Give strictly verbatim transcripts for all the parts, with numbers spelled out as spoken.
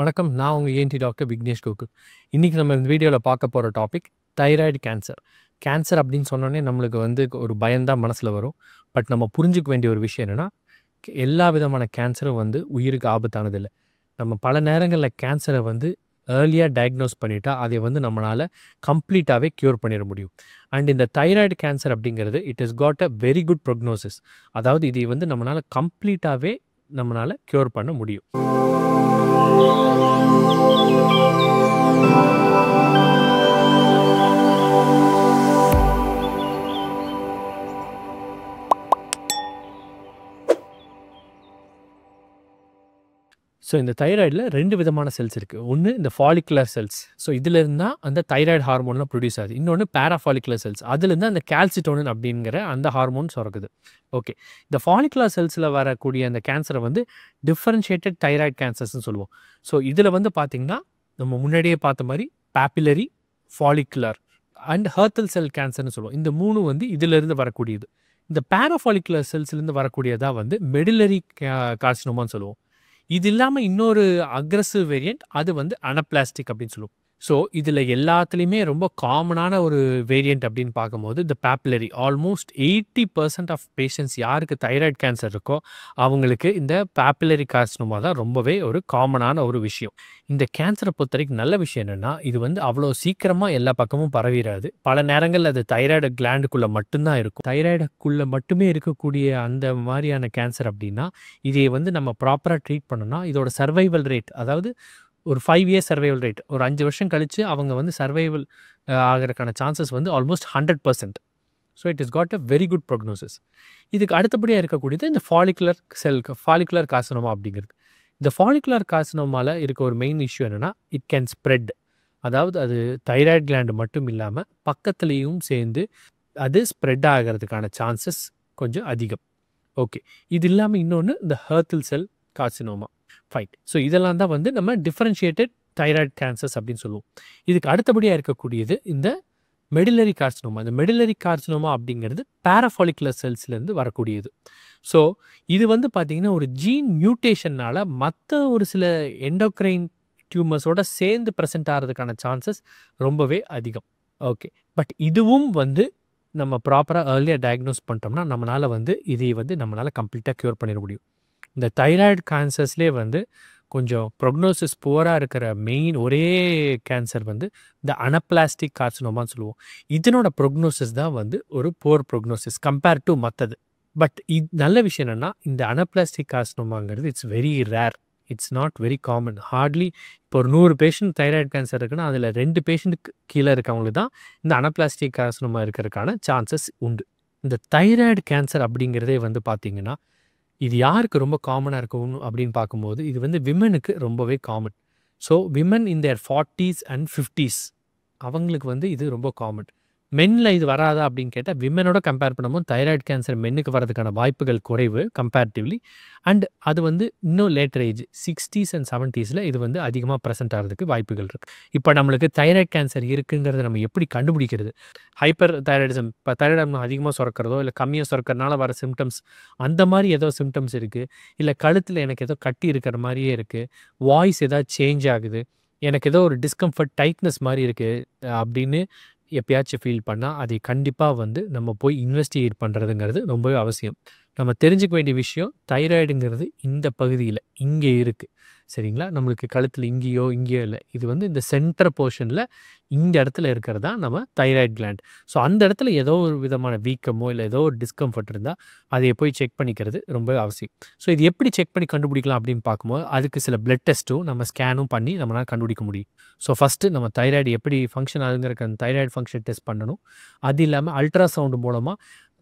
வணக்கம், நான் உங்கள் ஏஎன்டி டாக்டர் விக்னேஷ் கோகுல். இன்றைக்கி நம்ம இந்த வீடியோவில் பார்க்க போகிற டாபிக் தைராய்டு கேன்சர். கேன்சர் அப்படின்னு சொன்னோன்னே நம்மளுக்கு வந்து ஒரு பயம்தான் மனசில் வரும். பட் நம்ம புரிஞ்சுக்க வேண்டிய ஒரு விஷயம் என்னென்னா, எல்லா விதமான கேன்சரும் வந்து உயிருக்கு ஆபத்தானதில்லை. நம்ம பல நேரங்களில் கேன்சரை வந்து ஏர்லியாக டயக்னோஸ் பண்ணிட்டா அதை வந்து நம்மளால் கம்ப்ளீட்டாகவே க்யூர் பண்ணிட முடியும். அண்ட் இந்த தைராய்டு கேன்சர் அப்படிங்கிறது it is got a very good prognosis. அதாவது இதை வந்து நம்மளால் கம்ப்ளீட்டாகவே நம்மளால் க்யூர் பண்ண முடியும். ஸோ இந்த தைராய்டில் ரெண்டு விதமான செல்ஸ் இருக்குது. ஒன்று இந்த ஃபாலிகுலர் செல்ஸ், ஸோ இதில் இருந்தால் அந்த தைராய்டு ஹார்மோன்லாம் ப்ரொடியூஸ் ஆகுது. இன்னொன்று பேராஃபாலிகுலர் செல்ஸ், அதுலேருந்து அந்த கால்சிட்டோனின் அப்படிங்கிற அந்த ஹார்மோன் சுரக்குது. ஓகே, இந்த ஃபாலிகுலர் செல்ஸில் வரக்கூடிய அந்த கேன்சரை வந்து டிஃபரன்ஷியேட்டட் தைராய்டு கேன்சர்ஸ்ன்னு சொல்லுவோம். ஸோ இதில் வந்து பார்த்திங்கன்னா நம்ம முன்னாடியே பார்த்த மாதிரி பாப்பிலரி, ஃபாலிகுலர் அண்ட் ஹர்த்தல் செல் கேன்சர்னு சொல்லுவோம். இந்த மூணு வந்து இதிலிருந்து வரக்கூடியது. இந்த பேராஃபாலிகுலர் செல்ஸ்லேருந்து வரக்கூடியதாக வந்து மெடில்லரி கார்சினோமான்னு சொல்லுவோம். இது இல்லாமல் இன்னொரு அக்ரஸிவ் வேரியண்ட், அது வந்து அனப்ளாஸ்டிக் அப்படின்னு சொல்லுவோம். ஸோ இதில் எல்லாத்துலேயுமே ரொம்ப காமனான ஒரு வேரியண்ட் அப்படின்னு பார்க்கும்போது இந்த papillary. Almost eighty percent of patients யாருக்கு தைராய்டு கேன்சர் இருக்கோ அவங்களுக்கு இந்த பாப்பிலரி கார்சினோமா தான் ரொம்பவே ஒரு காமனான ஒரு விஷயம். இந்த கேன்சரை பொறுத்த வரைக்கும் நல்ல விஷயம் என்னென்னா, இது வந்து அவ்வளோ சீக்கிரமாக எல்லா பக்கமும் பரவிடாது. பல நேரங்களில் அது தைராய்டு கிளாண்டுக்குள்ளே மட்டும்தான் இருக்கும். தைராய்டுக்குள்ளே மட்டுமே இருக்கக்கூடிய அந்த மாதிரியான கேன்சர் அப்படின்னா இதை வந்து நம்ம ப்ராப்பராக ட்ரீட் பண்ணோன்னா இதோட சர்வைவல் ரேட், அதாவது ஒரு ஃபைவ் இயர்ஸ் சர்வைவல் ரேட், ஒரு அஞ்சு வருஷம் கழித்து அவங்க வந்து சர்வைவல் ஆகிறதுக்கான சான்சஸ் வந்து almost hundred percent. So it is got a very good prognosis. இதுக்கு அடுத்தபடியாக இருக்கக்கூடியது இந்த ஃபாலிகுலர் செல், ஃபாலிகுலர் கார்சினோமா அப்படிங்கிறது. இந்த ஃபாலிகுலர் கார்சினோமாவில் இருக்க ஒரு மெயின் இஷ்யூ என்னென்னா, இட் கேன் ஸ்ப்ரெட். அதாவது அது தைராய்டு கிளாண்டு மட்டும் இல்லாமல் பக்கத்துலேயும் சேர்ந்து அது ஸ்ப்ரெட் ஆகிறதுக்கான சான்சஸ் கொஞ்சம் அதிகம். ஓகே, இது இல்லாமல் இன்னொன்று இந்த Hurthle cell carcinoma. Fine. So இதெல்லாம் தான் வந்து நம்ம டிஃபரன்ஷியேட்டட் தைராய்டு கேன்சர்ஸ் அப்படின்னு சொல்லுவோம். இதுக்கு அடுத்தபடியாக இருக்கக்கூடியது இந்த மெடில்லரி கார்சினோமா. இந்த மெடில்லரி கார்சினோமா அப்படிங்கிறது பேராஃபாலிகுலர் செல்ஸ்லேருந்து வரக்கூடியது. ஸோ இது வந்து பார்த்திங்கன்னா ஒரு ஜீன் மியூட்டேஷனால் மற்ற ஒரு சில எண்டோக்ரைன் டியூமர்ஸோடு சேர்ந்து ப்ரெசென்ட் ஆகிறதுக்கான சான்சஸ் ரொம்பவே அதிகம். ஓகே, பட் இதுவும் வந்து நம்ம ப்ராப்பராக ஏர்லியாக டயக்னோஸ் பண்ணிட்டோம்னா நம்மளால் வந்து இதை வந்து நம்மளால் கம்ப்ளீட்டாக க்யூர் பண்ணிட முடியும். இந்த தைராய்டு கேன்சர்ஸ்லேயே வந்து கொஞ்சம் ப்ரொக்னோசிஸ் புவராக இருக்கிற மெயின் ஒரே கேன்சர் வந்து இந்த அனப்ளாஸ்டிக் கார்சினோமான்னு சொல்லுவோம். இதனோட ப்ரொக்னோசிஸ் தான் வந்து ஒரு புவர் ப்ரொக்னோசிஸ் கம்பேர் டு மற்றது. பட் இது நல்ல விஷயம் என்னென்னா, இந்த அனப்ளாஸ்டிக் கார்சினோமாங்கிறது it's very rare, it's not very common. Hardly இப்போ ஒரு நூறு பேஷண்ட் தைராய்டு கேன்சர் இருக்குன்னா அதில் ரெண்டு பேஷண்ட்டுக்கு கீழே இருக்கவங்களுக்கு தான் இந்த அனப்ளாஸ்டிக் கார்சினோமா இருக்கிறதுக்கான சான்சஸ் உண்டு. இந்த தைராய்டு கேன்சர் அப்படிங்கிறதே வந்து பார்த்திங்கன்னா இது யாருக்கு ரொம்ப காமனாக இருக்கும் அப்படின்னு பார்க்கும்போது இது வந்து விமனுக்கு ரொம்பவே காமன். ஸோ விமன் இந்த ஃபார்ட்டிஸ் அண்ட் ஃபிஃப்டிஸ் அவங்களுக்கு வந்து இது ரொம்ப காமன். மென்னில் இது வராதா அப்படின்னு கேட்டால் விமனோட கம்பேர் பண்ணும்போது தைராய்டு கேன்சர் மென்னுக்கு வரதுக்கான வாய்ப்புகள் குறைவு கம்பேரிட்டிவ்லி. அண்ட் அது வந்து இன்னும் லேட்டர் ஏஜ் சிக்ஸ்டீஸ் அண்ட் செவன்டீஸில் இது வந்து அதிகமாக ப்ரெசென்ட் ஆகிறதுக்கு வாய்ப்புகள் இருக்குது. இப்போ நம்மளுக்கு தைராய்டு கேன்சர் இருக்குங்கிறத நம்ம எப்படி கண்டுபிடிக்கிறது? ஹைப்பர் தைராய்டிசம், இப்போ தைராய்டு அதிகமாக சுரக்கிறதோ இல்லை கம்மியாக சுரக்கிறதுனால வர சிம்டம்ஸ், அந்த மாதிரி ஏதோ சிம்டம்ஸ் இருக்குது. இல்லை கழுத்தில் எனக்கு ஏதோ கட்டி இருக்கிற மாதிரியே இருக்குது, வாய்ஸ் ஏதாவது சேஞ்ச் ஆகுது, எனக்கு ஏதோ ஒரு டிஸ்கம்ஃபர்ட் டைட்னஸ் மாதிரி இருக்குது அப்படின்னு எப்பயாச்சும் ஃபீல் பண்ணால் அதை கண்டிப்பாக வந்து நம்ம போய் இன்வெஸ்டிகேட் பண்ணுறதுங்கிறது ரொம்பவே அவசியம். நம்ம தெரிஞ்சுக்க வேண்டிய விஷயம், தைராய்டுங்கிறது இந்த பகுதியில் இங்கே இருக்குது, சரிங்களா? நம்மளுக்கு கழுத்தில் இங்கேயோ இங்கேயோ இல்லை, இது வந்து இந்த சென்டர் போர்ஷனில் இந்த இடத்துல இருக்கிறது தான் நம்ம தைராய்டு கிளாண்ட். ஸோ அந்த இடத்துல ஏதோ ஒரு விதமான வீக்கமோ இல்லை ஏதோ ஒரு டிஸ்கம்ஃபர்ட் இருந்தால் அதை போய் செக் பண்ணிக்கிறது ரொம்பவே அவசியம். ஸோ இது எப்படி செக் பண்ணி கண்டுபிடிக்கலாம் அப்படின்னு பார்க்கும்போது அதுக்கு சில பிளட் டெஸ்ட்டும் நம்ம ஸ்கேனும் பண்ணி நம்மளால் கண்டுபிடிக்க முடியும். ஸோ ஃபஸ்ட்டு நம்ம தைராய்டு எப்படி ஃபங்க்ஷன் ஆகுங்கிற தைராய்டு ஃபங்க்ஷன் டெஸ்ட் பண்ணணும். அது இல்லாமல் அல்ட்ராசவுண்டு மூலமாக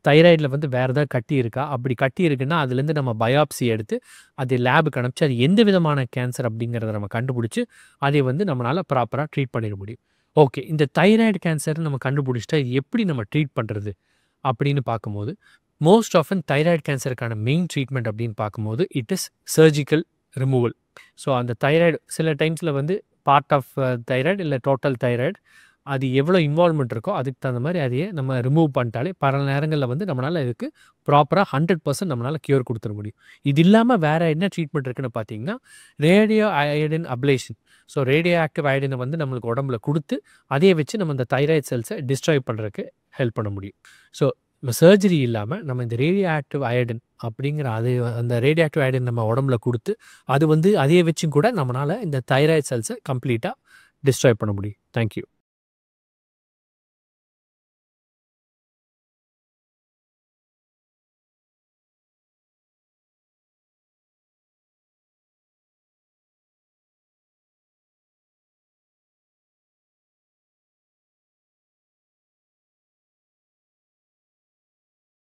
தைராய்டில் வந்து வேறு ஏதாவது கட்டி இருக்கா, அப்படி கட்டி இருக்குன்னா அதுலேருந்து நம்ம பயாப்சி எடுத்து அதை லேபுக்கு அனுப்பிச்சு அது எந்த விதமான கேன்சர் அப்படிங்கிறத நம்ம கண்டுபிடிச்சி அதை வந்து நம்மளால் ப்ராப்பராக ட்ரீட் பண்ணிட முடியும். ஓகே, இந்த தைராய்டு கேன்சர் நம்ம கண்டுபிடிச்சிட்டா எப்படி நம்ம ட்ரீட் பண்ணுறது அப்படின்னு பார்க்கும்போது மோஸ்ட் ஆஃபன் தைராய்டு கேன்சருக்கான மெயின் ட்ரீட்மெண்ட் அப்படின்னு பார்க்கும்போது it is surgical removal. So அந்த தைராய்டு சில டைம்ஸில் வந்து பார்ட் ஆஃப் தைராய்டு இல்லை டோட்டல் தைராய்டு அது எவ்வளோ இன்வால்மெண்ட் இருக்கோ அதுக்கு தகுந்த மாதிரி அதையே நம்ம ரிமூவ் பண்ணிட்டாலே பல நேரங்களில் வந்து நம்மளால் இதுக்கு ப்ராப்பராக ஹண்ட்ரட் பர்சன்ட் நம்மளால் க்யூர் கொடுத்துட முடியும். இது இல்லாமல் வேறு என்ன ட்ரீட்மெண்ட் இருக்குன்னு பார்த்தீங்கன்னா radio iodine ablation. So radio active அயோடினை வந்து நம்மளுக்கு உடம்புல கொடுத்து அதே வச்சு நம்ம இந்த தைராய்டு செல்ஸை டிஸ்ட்ராய் பண்ணுறதுக்கு ஹெல்ப் பண்ண முடியும். ஸோ நம்ம சர்ஜரி இல்லாமல் நம்ம இந்த ரேடியோ ஆக்டிவ் அயோடின் அப்படிங்கிற அது அந்த ரேடியோ ஆக்டிவ் அயோடின் நம்ம உடம்புல கொடுத்து அது வந்து அதே வச்சும் கூட நம்மளால் இந்த தைராய்டு செல்ஸை கம்ப்ளீட்டாக டிஸ்ட்ராய் பண்ண முடியும். தேங்க்யூ.